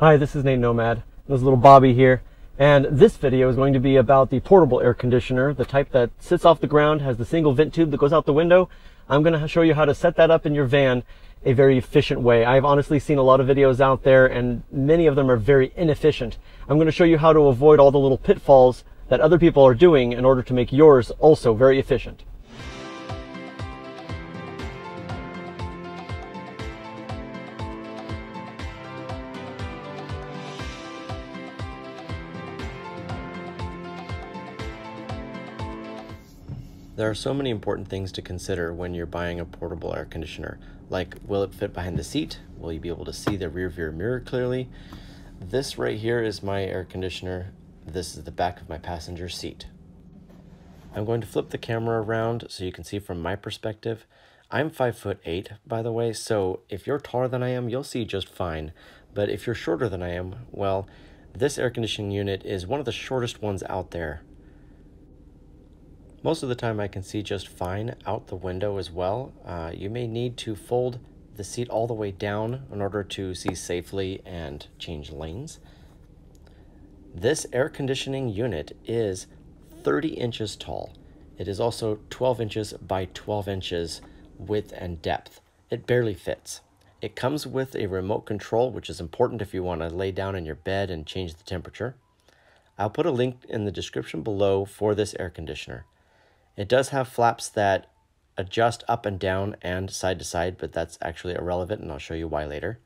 Hi, this is Nate Nomad. This is little Bobby here, and this video is going to be about the portable air conditioner, the type that sits off the ground, has the single vent tube that goes out the window. I'm going to show you how to set that up in your van a very efficient way. I've honestly seen a lot of videos out there, and many of them are very inefficient. I'm going to show you how to avoid all the little pitfalls that other people are doing in order to make yours also very efficient. There are so many important things to consider when you're buying a portable air conditioner, like will it fit behind the seat? Will you be able to see the rear view mirror clearly? This right here is my air conditioner. This is the back of my passenger seat. I'm going to flip the camera around so you can see from my perspective. I'm 5'8", by the way, so if you're taller than I am, you'll see just fine. But if you're shorter than I am, well, this air conditioning unit is one of the shortest ones out there. Most of the time I can see just fine out the window as well. You may need to fold the seat all the way down in order to see safely and change lanes. This air conditioning unit is 30 inches tall. It is also 12 inches by 12 inches width and depth. It barely fits. It comes with a remote control, which is important if you want to lay down in your bed and change the temperature. I'll put a link in the description below for this air conditioner. It does have flaps that adjust up and down and side to side, but that's actually irrelevant, and I'll show you why later.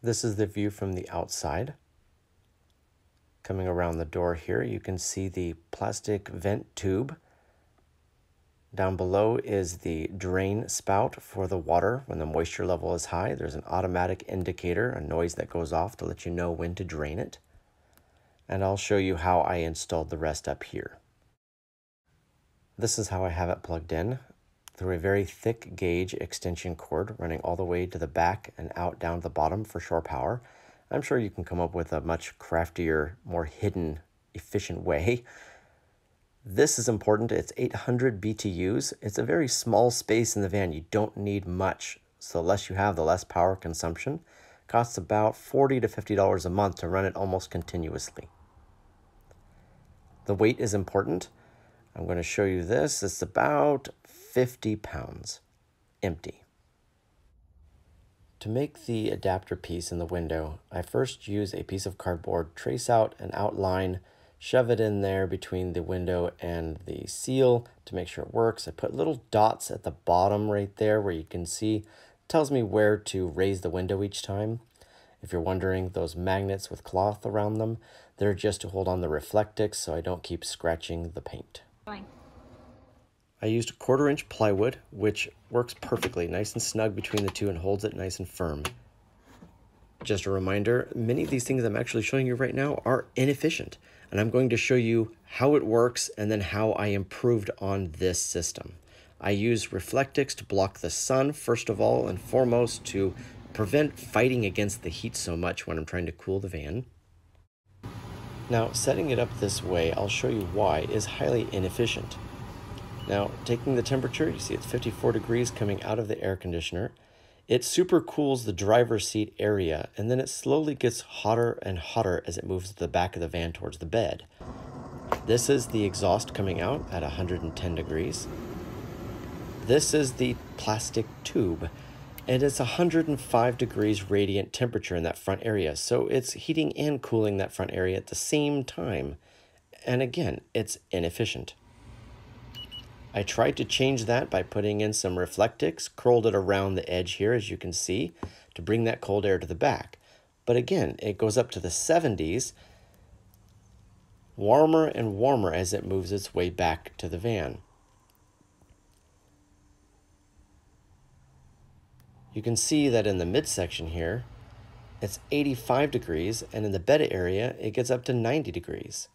This is the view from the outside. Coming around the door here, you can see the plastic vent tube. Down below is the drain spout for the water. When the moisture level is high, there's an automatic indicator, a noise that goes off to let you know when to drain it. And I'll show you how I installed the rest up here. This is how I have it plugged in, through a very thick gauge extension cord running all the way to the back and out down to the bottom for shore power. I'm sure you can come up with a much craftier, more hidden, efficient way. This is important. It's 800 BTUs. It's a very small space in the van. You don't need much. So the less you have, the less power consumption. It costs about $40 to $50 a month to run it almost continuously. The weight is important. I'm going to show you this. It's about 50 pounds, empty. To make the adapter piece in the window, I first use a piece of cardboard, trace out an outline, shove it in there between the window and the seal to make sure it works. I put little dots at the bottom right there where you can see, it tells me where to raise the window each time. If you're wondering, those magnets with cloth around them, they're just to hold on the Reflectix so I don't keep scratching the paint. I used a 1/4-inch plywood, which works perfectly, nice and snug between the two and holds it nice and firm. Just a reminder, many of these things I'm actually showing you right now are inefficient, and I'm going to show you how it works and then how I improved on this system. I use Reflectix to block the sun, first of all and foremost, to prevent fighting against the heat so much when I'm trying to cool the van. Now, setting it up this way, I'll show you why, is highly inefficient. Now, taking the temperature, you see it's 54 degrees coming out of the air conditioner. It super cools the driver's seat area, and then it slowly gets hotter and hotter as it moves to the back of the van towards the bed. This is the exhaust coming out at 110 degrees. This is the plastic tube, and it's 105 degrees radiant temperature in that front area. So it's heating and cooling that front area at the same time. And again, it's inefficient. I tried to change that by putting in some Reflectix, curled it around the edge here, as you can see, to bring that cold air to the back. But again, it goes up to the 70s, warmer and warmer as it moves its way back to the van. You can see that in the midsection here, it's 85 degrees, and in the bed area, it gets up to 90 degrees.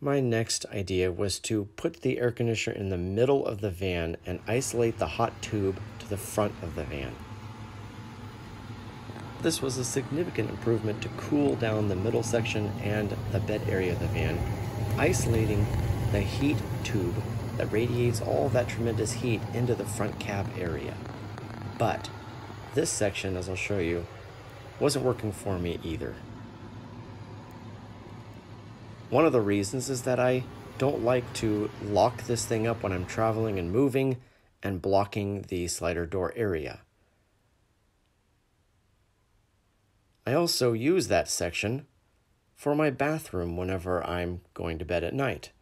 My next idea was to put the air conditioner in the middle of the van and isolate the hot tube to the front of the van. This was a significant improvement to cool down the middle section and the bed area of the van, isolating the heat tube that radiates all that tremendous heat into the front cab area. But this section, as I'll show you, wasn't working for me either. One of the reasons is that I don't like to lock this thing up when I'm traveling and moving and blocking the slider door area. I also use that section for my bathroom whenever I'm going to bed at night.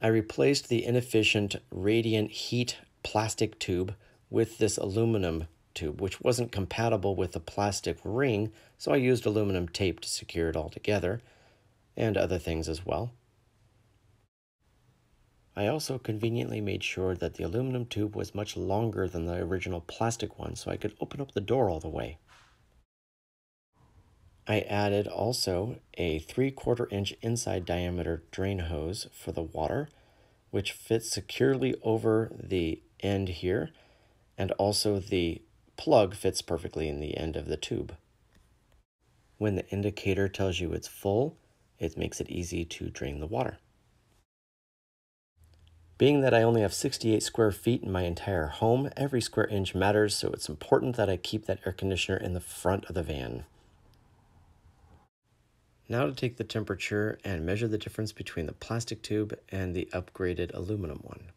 I replaced the inefficient radiant heat plastic tube with this aluminum tube, which wasn't compatible with the plastic ring, so I used aluminum tape to secure it all together, and other things as well. I also conveniently made sure that the aluminum tube was much longer than the original plastic one, so I could open up the door all the way. I added also a 3/4 inch inside diameter drain hose for the water, which fits securely over the end here, and also the plug fits perfectly in the end of the tube. When the indicator tells you it's full, it makes it easy to drain the water. Being that I only have 68 square feet in my entire home, every square inch matters, so it's important that I keep that air conditioner in the front of the van. Now to take the temperature and measure the difference between the plastic tube and the upgraded aluminum one.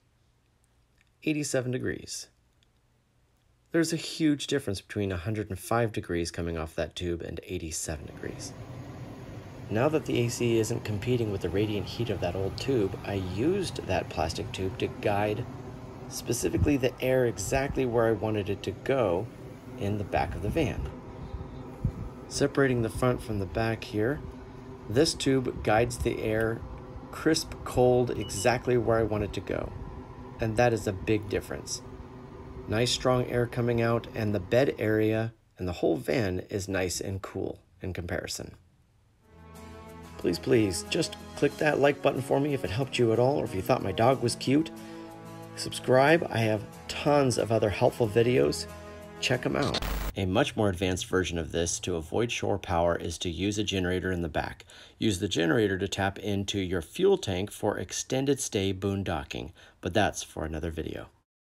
87 degrees. There's a huge difference between 105 degrees coming off that tube and 87 degrees. Now that the AC isn't competing with the radiant heat of that old tube, I used that plastic tube to guide specifically the air exactly where I wanted it to go in the back of the van. Separating the front from the back here, this tube guides the air crisp cold exactly where I want it to go. And that is a big difference. Nice strong air coming out, and the bed area and the whole van is nice and cool in comparison. Please just click that like button for me if it helped you at all, or if you thought my dog was cute. Subscribe. I have tons of other helpful videos. Check them out. A much more advanced version of this to avoid shore power is to use a generator in the back. Use the generator to tap into your fuel tank for extended stay boondocking, but that's for another video.